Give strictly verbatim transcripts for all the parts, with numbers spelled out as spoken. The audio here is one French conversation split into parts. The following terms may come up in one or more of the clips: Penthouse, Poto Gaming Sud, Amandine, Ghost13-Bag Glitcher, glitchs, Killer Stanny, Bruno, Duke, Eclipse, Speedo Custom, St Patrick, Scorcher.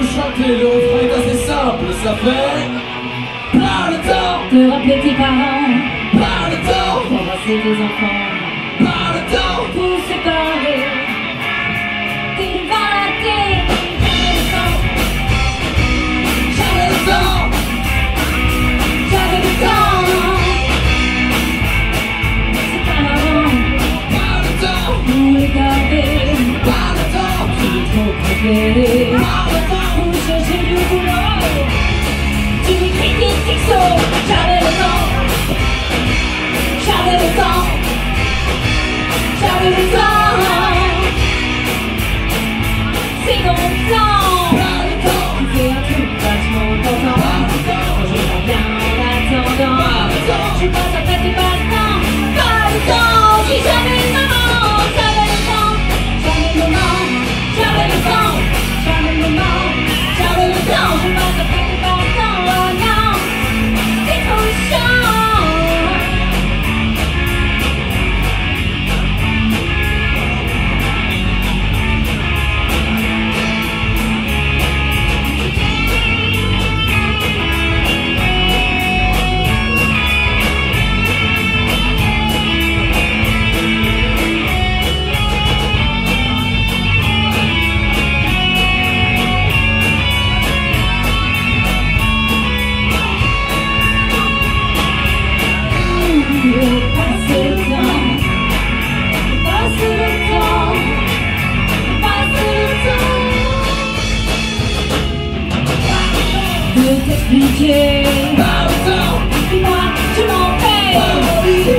vous chanter, le refrain est assez simple, ça fait plein le temps. Te rappeler tes parents, plein le temps. Embrasser tes enfants, plein le temps. Pour se parler, une volonté, j'avais le temps. J'avais le temps, j'avais le temps. C'est pas marrant, plein le temps. Pour les garder, plein le temps. J'ai trop préféré. J'avais le temps, j'avais le temps, j'avais le temps. C'est dans mon temps. Pas le temps. C'est un truc vachement important. Pas le temps. Quand je reviens en attendant. Pas le temps. Tu passes après tu passes temps. Pas le temps. Si j'avais le temps, j'avais le temps, j'avais le moment, j'avais le temps, j'avais le moment, j'avais le temps. Je passe après tu passes temps. Oh non. T'expliquer pas le temps, dis-moi, tu m'en fais pas le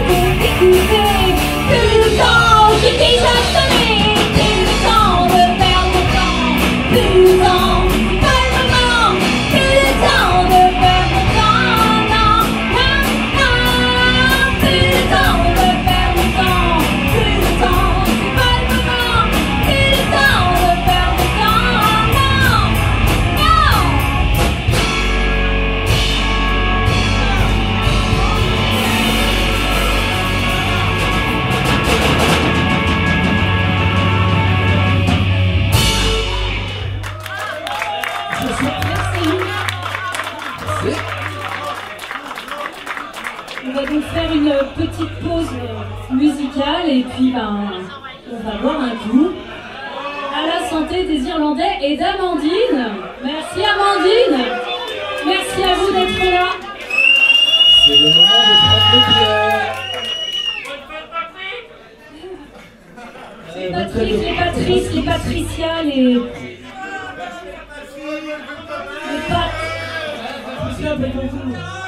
temps, écouter plus le temps, j'ai déjà sonné plus le temps, de perdre le temps plus le temps, pas le moment plus le temps, de perdre le temps non, non, non plus le temps, de perdre le temps plus le temps, pas le moment plus le temps, de perdre le temps non, non. On va donc faire une petite pause musicale et puis ben, on va boire un coup. À la santé des Irlandais et d'Amandine. Merci Amandine. Merci à vous d'être là. C'est le moment de prendre le pied. Les Patrick, les Patrice, les Patricia, les... Les Pat...